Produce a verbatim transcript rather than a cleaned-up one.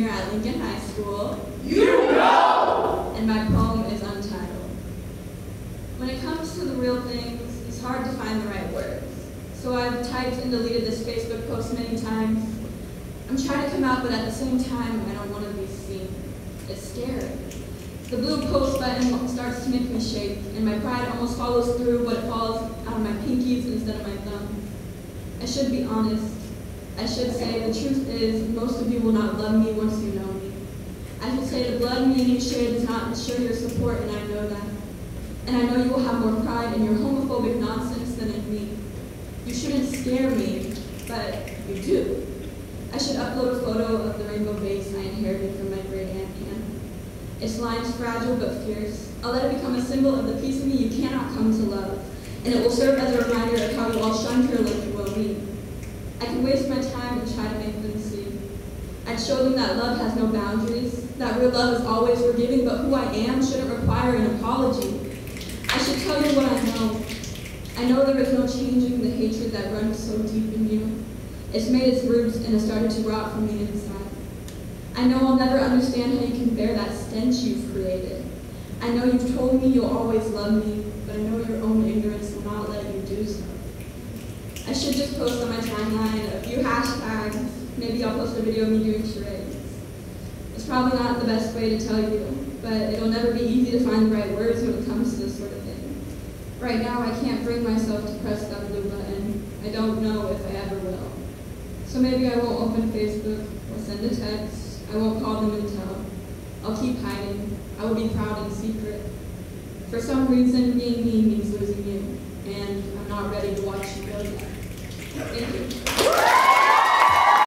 junior at Lincoln High School. You go! And my poem is untitled. When it comes to the real things, it's hard to find the right words. So I've typed and deleted this Facebook post many times. I'm trying to come out, but at the same time, I don't want to be seen. It's scary. The blue post button starts to make me shake, and my pride almost follows through, but it falls out of my pinkies instead of my thumbs. I should be honest. I should say the truth is most of you will not love me once you know me. I should say the blood meaning share does not ensure your support, and I know that. And I know you will have more pride in your homophobic nonsense than in me. You shouldn't scare me, but you do. I should upload a photo of the rainbow vase I inherited from my great aunt Anne. Its lines fragile but fierce. I'll let it become a symbol of the piece of me you cannot come to love, and it will serve as a reminder of how you all shunned her like well-being. I can waste my time and try to make them see. I'd show them that love has no boundaries, that real love is always forgiving, but who I am shouldn't require an apology. I should tell you what I know. I know there is no changing the hatred that runs so deep in you. It's made its roots and has started to rot from the inside. I know I'll never understand how you can bear that stench you've created. I know you've told me you'll always love me, but I know your own ignorance will not let you do so. I should just post on my timeline a few hashtags. Maybe I'll post a video of me doing charades. It's probably not the best way to tell you, but it'll never be easy to find the right words when it comes to this sort of thing. Right now, I can't bring myself to press that blue button. I don't know if I ever will. So maybe I won't open Facebook or send a text. I won't call them and tell. I'll keep hiding. I will be proud in secret. For some reason, being me means losing you, and I'm not ready to watch you go yet.